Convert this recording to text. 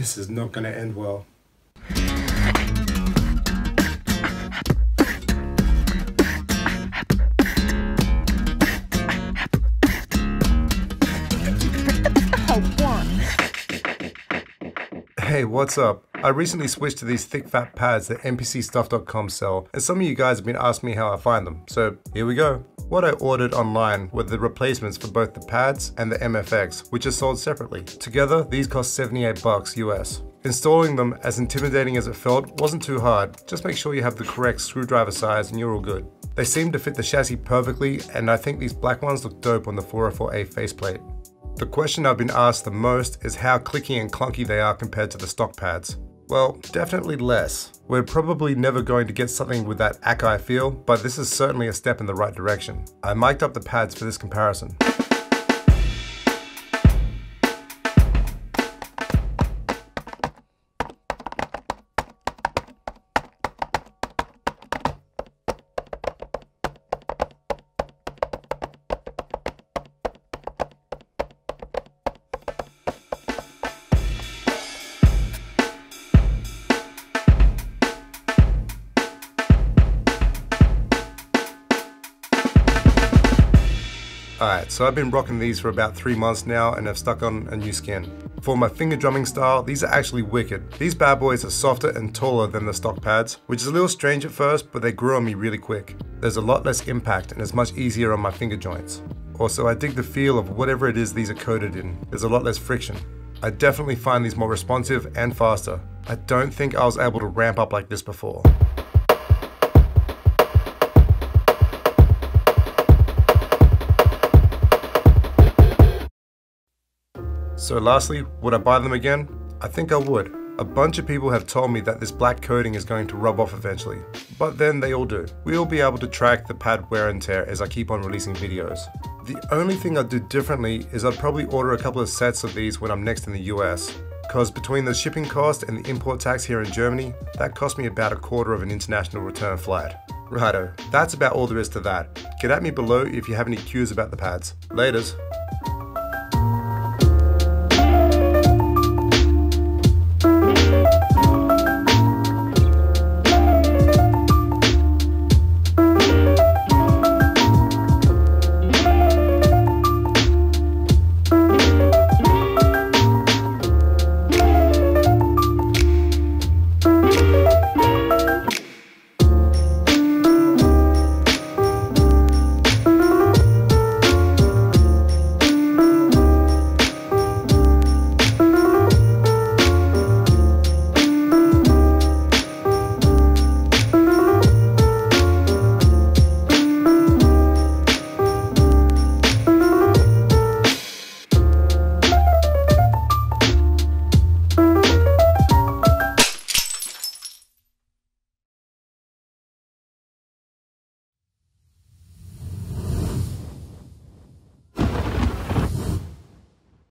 This is not going to end well. Hey, what's up? I recently switched to these thick fat pads that mpcstuff.com sell, and some of you guys have been asking me how I find them, so here we go. What I ordered online were the replacements for both the pads and the MFX, which are sold separately. Together, these cost $78 US. Installing them, as intimidating as it felt, wasn't too hard. Just make sure you have the correct screwdriver size and you're all good. They seem to fit the chassis perfectly, and I think these black ones look dope on the 404A faceplate. The question I've been asked the most is how clicky and clunky they are compared to the stock pads. Well, definitely less. We're probably never going to get something with that Akai feel, but this is certainly a step in the right direction. I mic'd up the pads for this comparison. Alright, so I've been rocking these for about 3 months now and have stuck on a new skin. For my finger drumming style, these are actually wicked. These bad boys are softer and taller than the stock pads, which is a little strange at first, but they grew on me really quick. There's a lot less impact and it's much easier on my finger joints. Also, I dig the feel of whatever it is these are coated in. There's a lot less friction. I definitely find these more responsive and faster. I don't think I was able to ramp up like this before. So lastly, would I buy them again? I think I would. A bunch of people have told me that this black coating is going to rub off eventually, but then they all do. We'll be able to track the pad wear and tear as I keep on releasing videos. The only thing I'd do differently is I'd probably order a couple of sets of these when I'm next in the US, because between the shipping cost and the import tax here in Germany, that cost me about a quarter of an international return flight. Righto, that's about all there is to that. Get at me below if you have any cues about the pads. Laters.